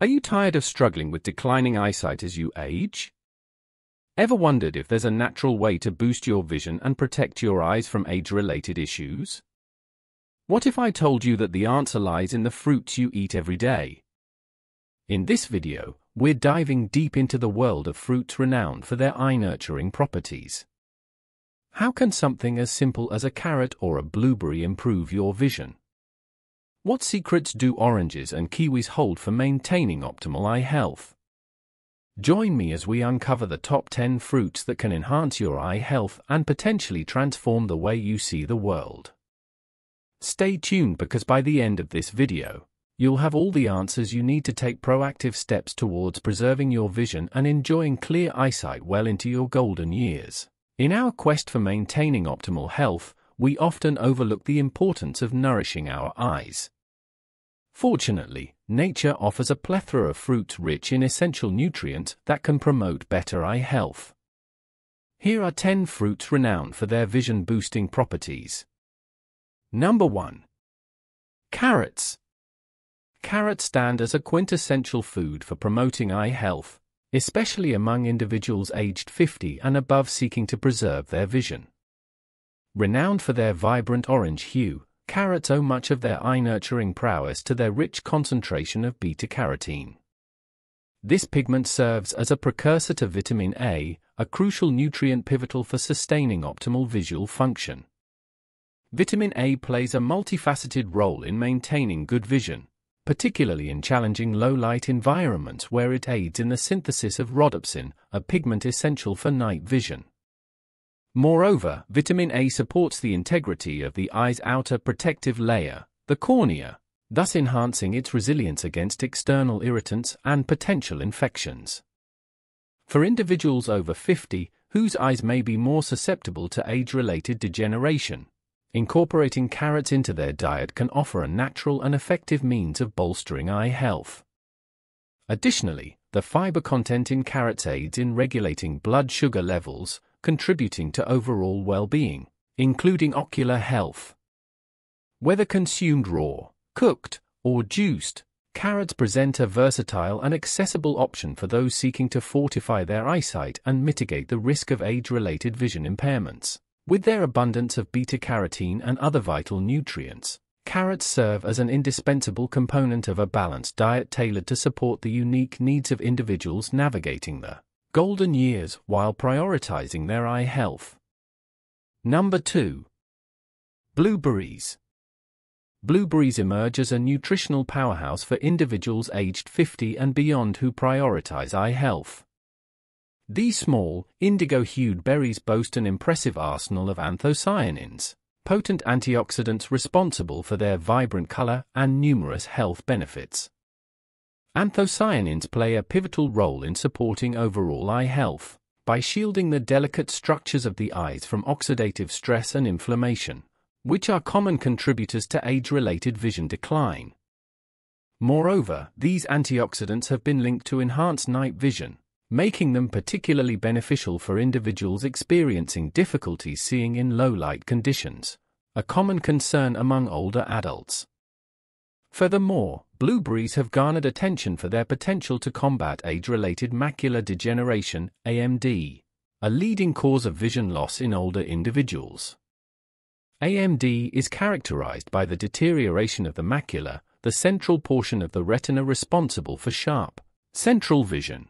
Are you tired of struggling with declining eyesight as you age? Ever wondered if there's a natural way to boost your vision and protect your eyes from age-related issues? What if I told you that the answer lies in the fruits you eat every day? In this video, we're diving deep into the world of fruits renowned for their eye-nurturing properties. How can something as simple as a carrot or a blueberry improve your vision? What secrets do oranges and kiwis hold for maintaining optimal eye health? Join me as we uncover the top 10 fruits that can enhance your eye health and potentially transform the way you see the world. Stay tuned, because by the end of this video, you'll have all the answers you need to take proactive steps towards preserving your vision and enjoying clear eyesight well into your golden years. In our quest for maintaining optimal health, we often overlook the importance of nourishing our eyes. Fortunately, nature offers a plethora of fruits rich in essential nutrients that can promote better eye health. Here are 10 fruits renowned for their vision-boosting properties. Number 1. Carrots. Carrots stand as a quintessential food for promoting eye health, especially among individuals aged 50 and above seeking to preserve their vision. Renowned for their vibrant orange hue, carrots owe much of their eye-nurturing prowess to their rich concentration of beta-carotene. This pigment serves as a precursor to vitamin A, a crucial nutrient pivotal for sustaining optimal visual function. Vitamin A plays a multifaceted role in maintaining good vision, particularly in challenging low-light environments where it aids in the synthesis of rhodopsin, a pigment essential for night vision. Moreover, vitamin A supports the integrity of the eye's outer protective layer, the cornea, thus enhancing its resilience against external irritants and potential infections. For individuals over 50, whose eyes may be more susceptible to age-related degeneration, incorporating carrots into their diet can offer a natural and effective means of bolstering eye health. Additionally, the fiber content in carrots aids in regulating blood sugar levels, contributing to overall well-being, including ocular health. Whether consumed raw, cooked, or juiced, carrots present a versatile and accessible option for those seeking to fortify their eyesight and mitigate the risk of age-related vision impairments. With their abundance of beta-carotene and other vital nutrients, carrots serve as an indispensable component of a balanced diet tailored to support the unique needs of individuals navigating the golden years while prioritizing their eye health. Number 2. Blueberries. Blueberries emerge as a nutritional powerhouse for individuals aged 50 and beyond who prioritize eye health. These small, indigo-hued berries boast an impressive arsenal of anthocyanins, potent antioxidants responsible for their vibrant color and numerous health benefits. Anthocyanins play a pivotal role in supporting overall eye health by shielding the delicate structures of the eyes from oxidative stress and inflammation, which are common contributors to age-related vision decline. Moreover, these antioxidants have been linked to enhanced night vision, making them particularly beneficial for individuals experiencing difficulty seeing in low-light conditions, a common concern among older adults. Furthermore, blueberries have garnered attention for their potential to combat age-related macular degeneration, AMD, a leading cause of vision loss in older individuals. AMD is characterized by the deterioration of the macula, the central portion of the retina responsible for sharp, central vision.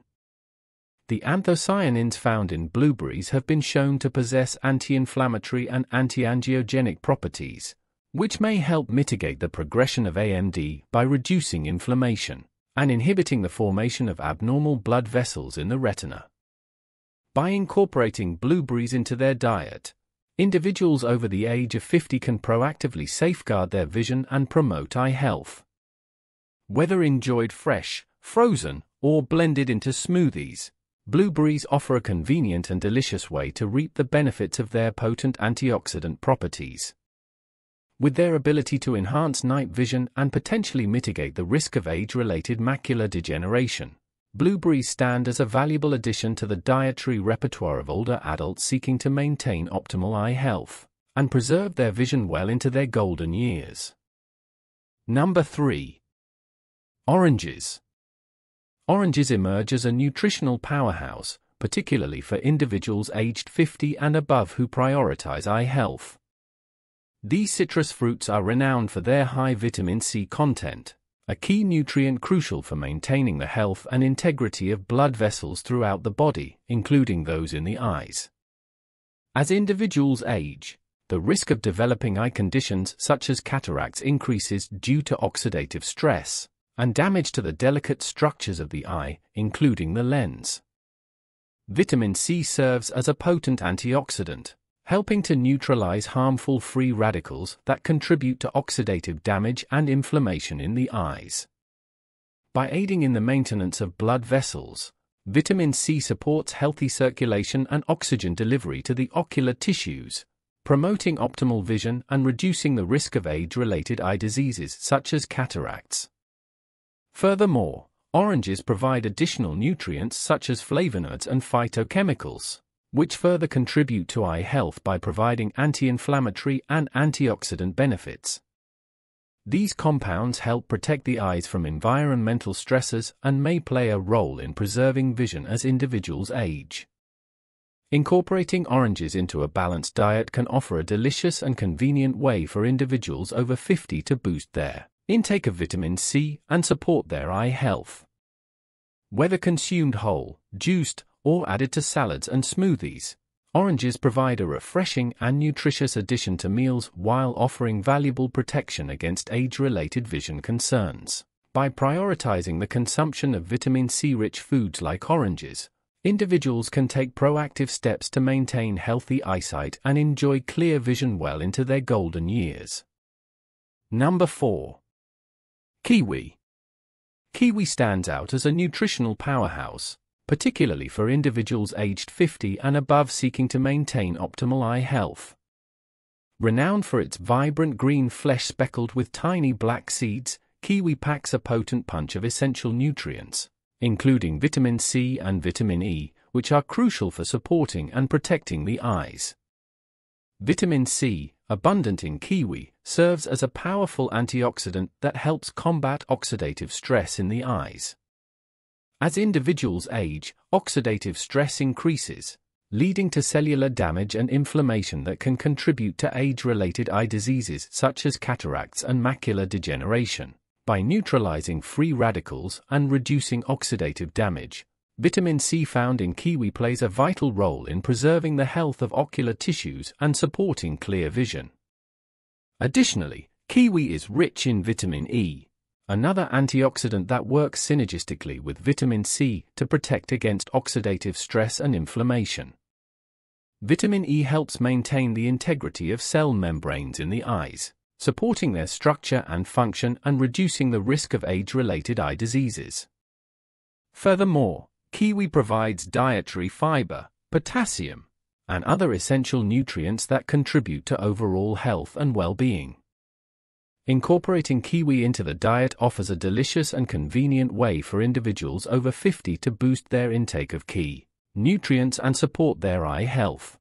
The anthocyanins found in blueberries have been shown to possess anti-inflammatory and anti-angiogenic properties, which may help mitigate the progression of AMD by reducing inflammation and inhibiting the formation of abnormal blood vessels in the retina. By incorporating blueberries into their diet, individuals over the age of 50 can proactively safeguard their vision and promote eye health. Whether enjoyed fresh, frozen, or blended into smoothies, blueberries offer a convenient and delicious way to reap the benefits of their potent antioxidant properties. With their ability to enhance night vision and potentially mitigate the risk of age-related macular degeneration, blueberries stand as a valuable addition to the dietary repertoire of older adults seeking to maintain optimal eye health and preserve their vision well into their golden years. Number 3. Oranges. Oranges emerge as a nutritional powerhouse, particularly for individuals aged 50 and above who prioritize eye health. These citrus fruits are renowned for their high vitamin C content, a key nutrient crucial for maintaining the health and integrity of blood vessels throughout the body, including those in the eyes. As individuals age, the risk of developing eye conditions such as cataracts increases due to oxidative stress and damage to the delicate structures of the eye, including the lens. Vitamin C serves as a potent antioxidant, helping to neutralize harmful free radicals that contribute to oxidative damage and inflammation in the eyes. By aiding in the maintenance of blood vessels, vitamin C supports healthy circulation and oxygen delivery to the ocular tissues, promoting optimal vision and reducing the risk of age-related eye diseases such as cataracts. Furthermore, oranges provide additional nutrients such as flavonoids and phytochemicals, which further contribute to eye health by providing anti-inflammatory and antioxidant benefits. These compounds help protect the eyes from environmental stresses and may play a role in preserving vision as individuals age. Incorporating oranges into a balanced diet can offer a delicious and convenient way for individuals over 50 to boost their intake of vitamin C and support their eye health. Whether consumed whole, juiced, or added to salads and smoothies, oranges provide a refreshing and nutritious addition to meals while offering valuable protection against age-related vision concerns. By prioritizing the consumption of vitamin C-rich foods like oranges, individuals can take proactive steps to maintain healthy eyesight and enjoy clear vision well into their golden years. Number 4. Kiwi. Kiwi stands out as a nutritional powerhouse, particularly for individuals aged 50 and above seeking to maintain optimal eye health. Renowned for its vibrant green flesh speckled with tiny black seeds, kiwi packs a potent punch of essential nutrients, including vitamin C and vitamin E, which are crucial for supporting and protecting the eyes. Vitamin C, abundant in kiwi, serves as a powerful antioxidant that helps combat oxidative stress in the eyes. As individuals age, oxidative stress increases, leading to cellular damage and inflammation that can contribute to age-related eye diseases such as cataracts and macular degeneration. By neutralizing free radicals and reducing oxidative damage, vitamin C found in kiwi plays a vital role in preserving the health of ocular tissues and supporting clear vision. Additionally, kiwi is rich in vitamin E, another antioxidant that works synergistically with vitamin C to protect against oxidative stress and inflammation. Vitamin E helps maintain the integrity of cell membranes in the eyes, supporting their structure and function and reducing the risk of age-related eye diseases. Furthermore, kiwi provides dietary fiber, potassium, and other essential nutrients that contribute to overall health and well-being. Incorporating kiwi into the diet offers a delicious and convenient way for individuals over 50 to boost their intake of key nutrients and support their eye health.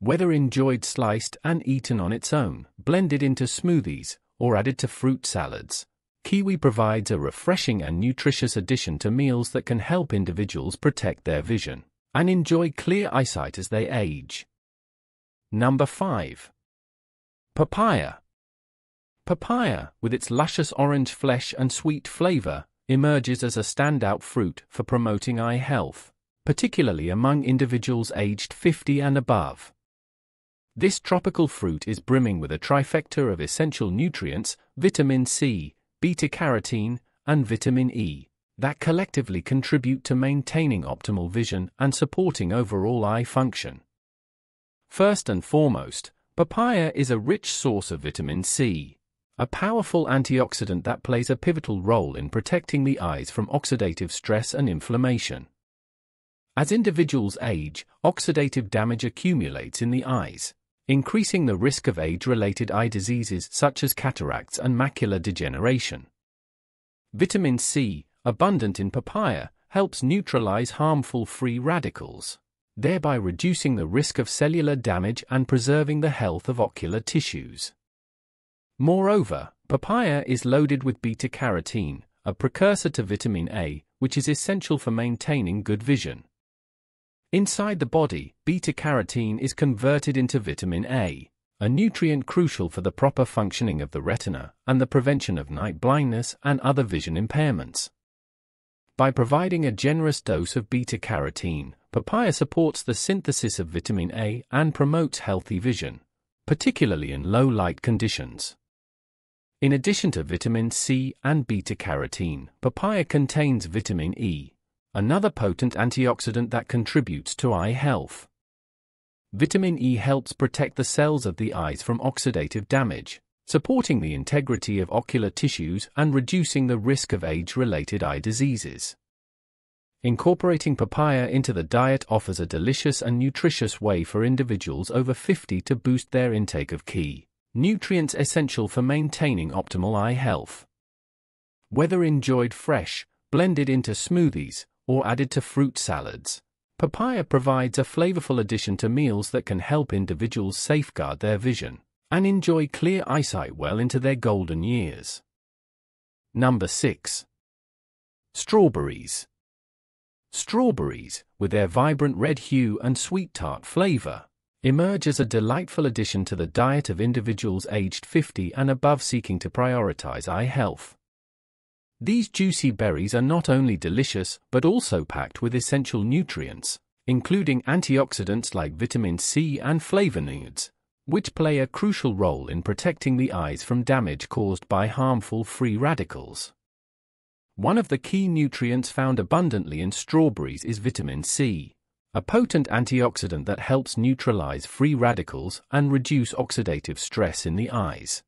Whether enjoyed sliced and eaten on its own, blended into smoothies, or added to fruit salads, kiwi provides a refreshing and nutritious addition to meals that can help individuals protect their vision and enjoy clear eyesight as they age. Number 5. Papaya. Papaya, with its luscious orange flesh and sweet flavor, emerges as a standout fruit for promoting eye health, particularly among individuals aged 50 and above. This tropical fruit is brimming with a trifecta of essential nutrients, vitamin C, beta-carotene, and vitamin E, that collectively contribute to maintaining optimal vision and supporting overall eye function. First and foremost, papaya is a rich source of vitamin C, a powerful antioxidant that plays a pivotal role in protecting the eyes from oxidative stress and inflammation. As individuals age, oxidative damage accumulates in the eyes, increasing the risk of age-related eye diseases such as cataracts and macular degeneration. Vitamin C, abundant in papaya, helps neutralize harmful free radicals, thereby reducing the risk of cellular damage and preserving the health of ocular tissues. Moreover, papaya is loaded with beta-carotene, a precursor to vitamin A, which is essential for maintaining good vision. Inside the body, beta-carotene is converted into vitamin A, a nutrient crucial for the proper functioning of the retina and the prevention of night blindness and other vision impairments. By providing a generous dose of beta-carotene, papaya supports the synthesis of vitamin A and promotes healthy vision, particularly in low light conditions. In addition to vitamin C and beta-carotene, papaya contains vitamin E, another potent antioxidant that contributes to eye health. Vitamin E helps protect the cells of the eyes from oxidative damage, supporting the integrity of ocular tissues and reducing the risk of age-related eye diseases. Incorporating papaya into the diet offers a delicious and nutritious way for individuals over 50 to boost their intake of key nutrients essential for maintaining optimal eye health. Whether enjoyed fresh, blended into smoothies, or added to fruit salads, papaya provides a flavorful addition to meals that can help individuals safeguard their vision and enjoy clear eyesight well into their golden years. Number 6. Strawberries. Strawberries, with their vibrant red hue and sweet tart flavor, emerge as a delightful addition to the diet of individuals aged 50 and above seeking to prioritize eye health. These juicy berries are not only delicious but also packed with essential nutrients, including antioxidants like vitamin C and flavonoids, which play a crucial role in protecting the eyes from damage caused by harmful free radicals. One of the key nutrients found abundantly in strawberries is vitamin C, a potent antioxidant that helps neutralize free radicals and reduce oxidative stress in the eyes.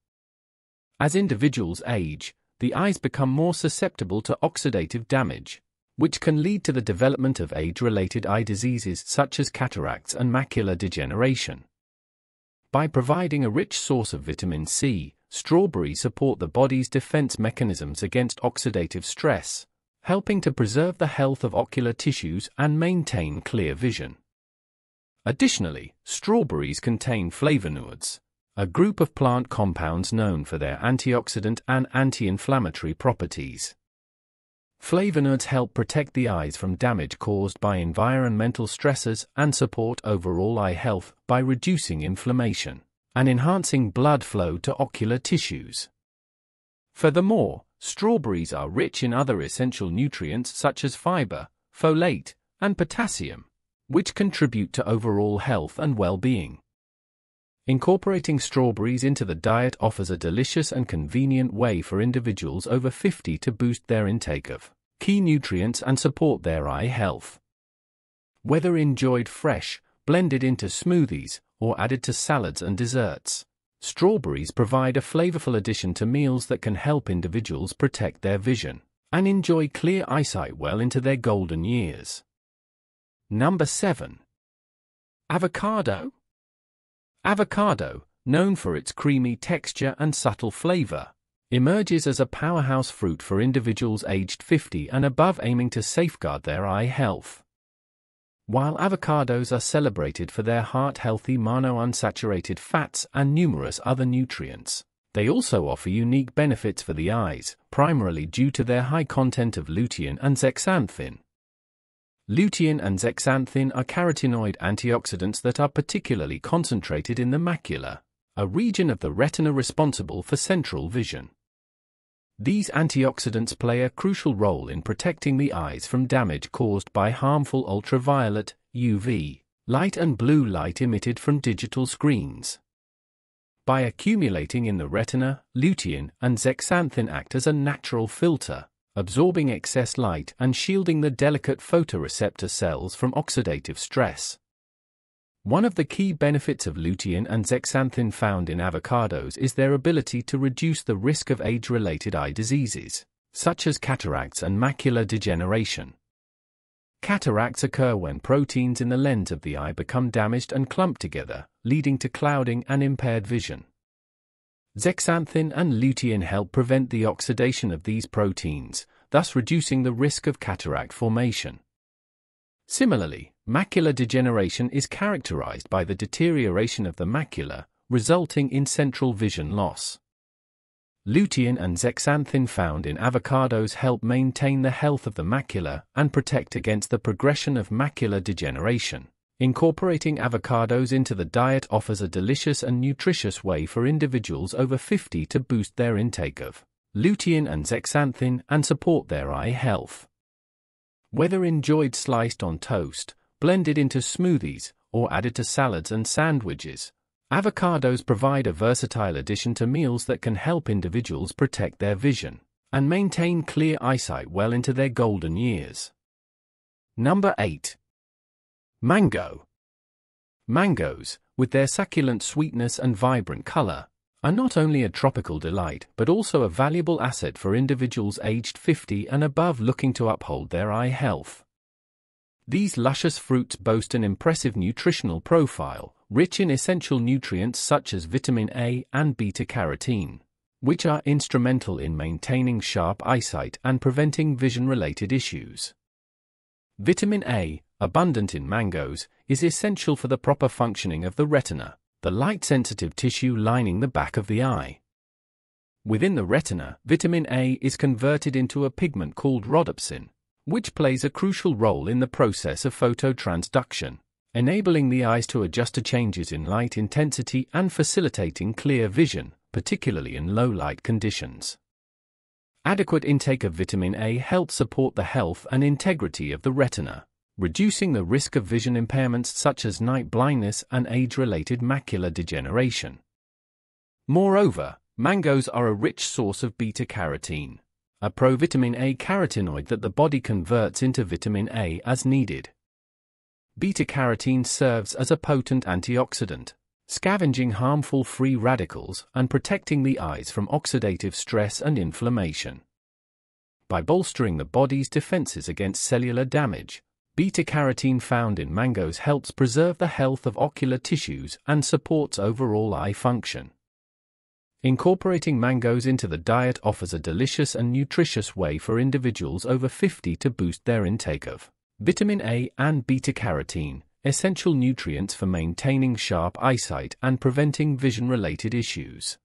As individuals age, the eyes become more susceptible to oxidative damage, which can lead to the development of age-related eye diseases such as cataracts and macular degeneration. By providing a rich source of vitamin C, strawberries support the body's defense mechanisms against oxidative stress, helping to preserve the health of ocular tissues and maintain clear vision. Additionally, strawberries contain flavonoids, a group of plant compounds known for their antioxidant and anti-inflammatory properties. Flavonoids help protect the eyes from damage caused by environmental stressors and support overall eye health by reducing inflammation and enhancing blood flow to ocular tissues. Furthermore, strawberries are rich in other essential nutrients such as fiber, folate, and potassium, which contribute to overall health and well-being. Incorporating strawberries into the diet offers a delicious and convenient way for individuals over 50 to boost their intake of key nutrients and support their eye health. Whether enjoyed fresh, blended into smoothies, or added to salads and desserts, strawberries provide a flavorful addition to meals that can help individuals protect their vision and enjoy clear eyesight well into their golden years. Number 7. Avocado. Avocado, known for its creamy texture and subtle flavor, emerges as a powerhouse fruit for individuals aged 50 and above aiming to safeguard their eye health. While avocados are celebrated for their heart-healthy monounsaturated fats and numerous other nutrients, they also offer unique benefits for the eyes, primarily due to their high content of lutein and zeaxanthin. Lutein and zeaxanthin are carotenoid antioxidants that are particularly concentrated in the macula, a region of the retina responsible for central vision. These antioxidants play a crucial role in protecting the eyes from damage caused by harmful ultraviolet, UV, light and blue light emitted from digital screens. By accumulating in the retina, lutein and zeaxanthin act as a natural filter, absorbing excess light and shielding the delicate photoreceptor cells from oxidative stress. One of the key benefits of lutein and zeaxanthin found in avocados is their ability to reduce the risk of age-related eye diseases, such as cataracts and macular degeneration. Cataracts occur when proteins in the lens of the eye become damaged and clumped together, leading to clouding and impaired vision. Zeaxanthin and lutein help prevent the oxidation of these proteins, thus reducing the risk of cataract formation. Similarly, macular degeneration is characterized by the deterioration of the macula, resulting in central vision loss. Lutein and zeaxanthin found in avocados help maintain the health of the macula and protect against the progression of macular degeneration. Incorporating avocados into the diet offers a delicious and nutritious way for individuals over 50 to boost their intake of lutein and zeaxanthin and support their eye health. Whether enjoyed sliced on toast, blended into smoothies, or added to salads and sandwiches, avocados provide a versatile addition to meals that can help individuals protect their vision and maintain clear eyesight well into their golden years. Number 8. Mango. Mangoes, with their succulent sweetness and vibrant color, are not only a tropical delight but also a valuable asset for individuals aged 50 and above looking to uphold their eye health. These luscious fruits boast an impressive nutritional profile, rich in essential nutrients such as vitamin A and beta-carotene, which are instrumental in maintaining sharp eyesight and preventing vision-related issues. Vitamin A, abundant in mangoes, is essential for the proper functioning of the retina, the light-sensitive tissue lining the back of the eye. Within the retina, vitamin A is converted into a pigment called rhodopsin, which plays a crucial role in the process of phototransduction, enabling the eyes to adjust to changes in light intensity and facilitating clear vision, particularly in low-light conditions. Adequate intake of vitamin A helps support the health and integrity of the retina, reducing the risk of vision impairments such as night blindness and age-related macular degeneration. Moreover, mangoes are a rich source of beta-carotene, a provitamin A carotenoid that the body converts into vitamin A as needed. Beta-carotene serves as a potent antioxidant, scavenging harmful free radicals and protecting the eyes from oxidative stress and inflammation. By bolstering the body's defenses against cellular damage, beta-carotene found in mangoes helps preserve the health of ocular tissues and supports overall eye function. Incorporating mangoes into the diet offers a delicious and nutritious way for individuals over 50 to boost their intake of vitamin A and beta-carotene, essential nutrients for maintaining sharp eyesight and preventing vision-related issues.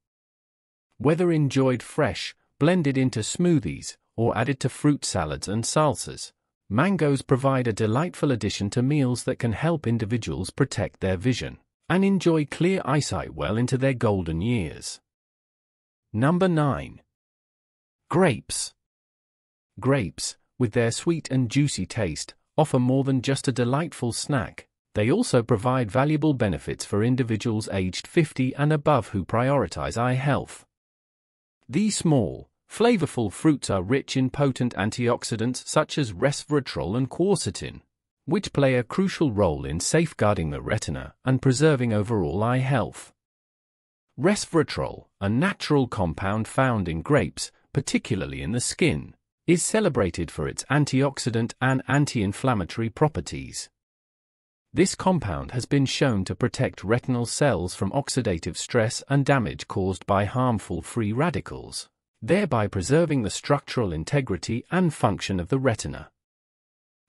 Whether enjoyed fresh, blended into smoothies, or added to fruit salads and salsas, mangoes provide a delightful addition to meals that can help individuals protect their vision and enjoy clear eyesight well into their golden years. Number 9. Grapes. Grapes, with their sweet and juicy taste, offer more than just a delightful snack. They also provide valuable benefits for individuals aged 50 and above who prioritize eye health. These small, flavorful fruits are rich in potent antioxidants such as resveratrol and quercetin, which play a crucial role in safeguarding the retina and preserving overall eye health. Resveratrol, a natural compound found in grapes, particularly in the skin, is celebrated for its antioxidant and anti-inflammatory properties. This compound has been shown to protect retinal cells from oxidative stress and damage caused by harmful free radicals, thereby preserving the structural integrity and function of the retina.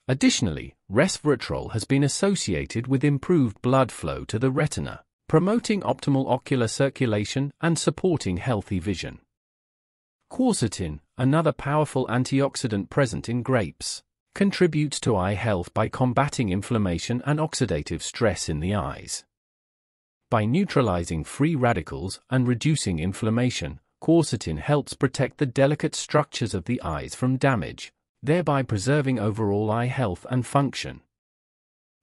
Additionally, resveratrol has been associated with improved blood flow to the retina, promoting optimal ocular circulation and supporting healthy vision. Quercetin, another powerful antioxidant present in grapes, contributes to eye health by combating inflammation and oxidative stress in the eyes. By neutralizing free radicals and reducing inflammation, quercetin helps protect the delicate structures of the eyes from damage, thereby preserving overall eye health and function.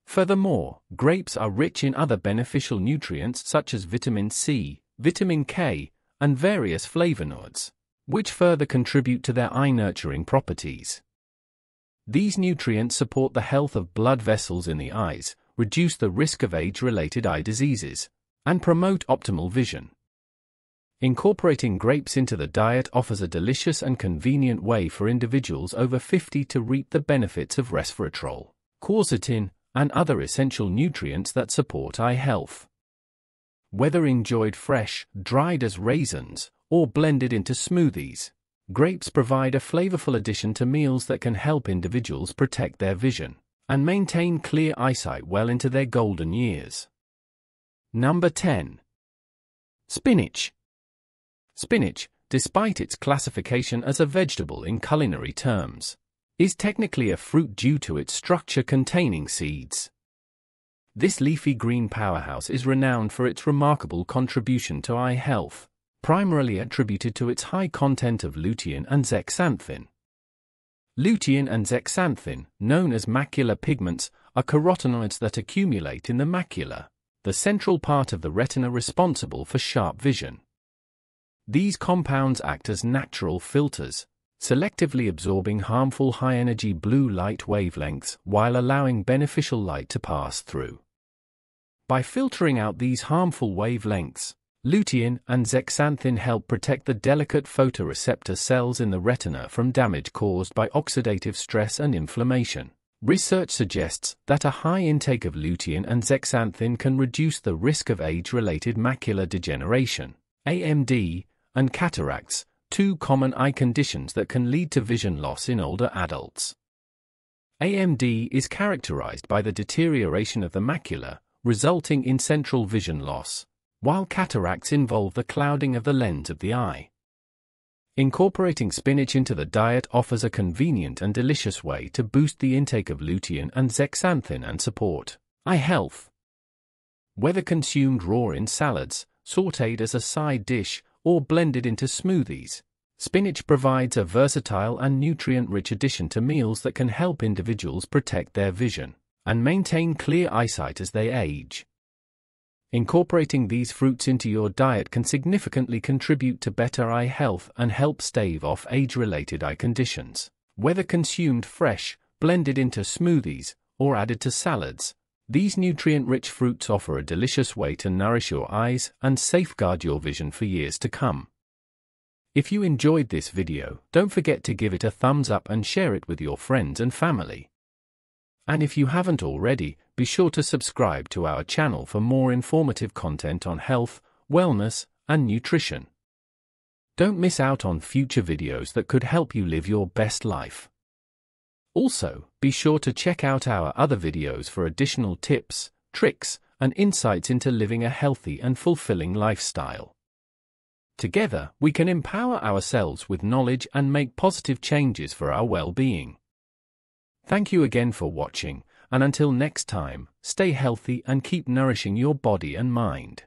Furthermore, grapes are rich in other beneficial nutrients such as vitamin C, vitamin K, and various flavonoids, which further contribute to their eye-nurturing properties. These nutrients support the health of blood vessels in the eyes, reduce the risk of age-related eye diseases, and promote optimal vision. Incorporating grapes into the diet offers a delicious and convenient way for individuals over 50 to reap the benefits of resveratrol, quercetin, and other essential nutrients that support eye health. Whether enjoyed fresh, dried as raisins, or blended into smoothies, grapes provide a flavorful addition to meals that can help individuals protect their vision and maintain clear eyesight well into their golden years. Number 10. Spinach. Spinach, despite its classification as a vegetable in culinary terms, is technically a fruit due to its structure containing seeds. This leafy green powerhouse is renowned for its remarkable contribution to eye health, primarily attributed to its high content of lutein and zeaxanthin. Lutein and zeaxanthin, known as macular pigments, are carotenoids that accumulate in the macula, the central part of the retina responsible for sharp vision. These compounds act as natural filters, selectively absorbing harmful high-energy blue light wavelengths while allowing beneficial light to pass through. By filtering out these harmful wavelengths, lutein and zeaxanthin help protect the delicate photoreceptor cells in the retina from damage caused by oxidative stress and inflammation. Research suggests that a high intake of lutein and zeaxanthin can reduce the risk of age-related macular degeneration, AMD, and cataracts, two common eye conditions that can lead to vision loss in older adults. AMD is characterized by the deterioration of the macula, resulting in central vision loss, while cataracts involve the clouding of the lens of the eye. Incorporating spinach into the diet offers a convenient and delicious way to boost the intake of lutein and zeaxanthin and support eye health. Whether consumed raw in salads, sautéed as a side dish, or blended into smoothies, spinach provides a versatile and nutrient-rich addition to meals that can help individuals protect their vision and maintain clear eyesight as they age. Incorporating these fruits into your diet can significantly contribute to better eye health and help stave off age-related eye conditions. Whether consumed fresh, blended into smoothies, or added to salads, these nutrient-rich fruits offer a delicious way to nourish your eyes and safeguard your vision for years to come. If you enjoyed this video, don't forget to give it a thumbs up and share it with your friends and family. And if you haven't already, be sure to subscribe to our channel for more informative content on health, wellness, and nutrition. Don't miss out on future videos that could help you live your best life. Also, be sure to check out our other videos for additional tips, tricks, and insights into living a healthy and fulfilling lifestyle. Together, we can empower ourselves with knowledge and make positive changes for our well-being. Thank you again for watching, and until next time, stay healthy and keep nourishing your body and mind.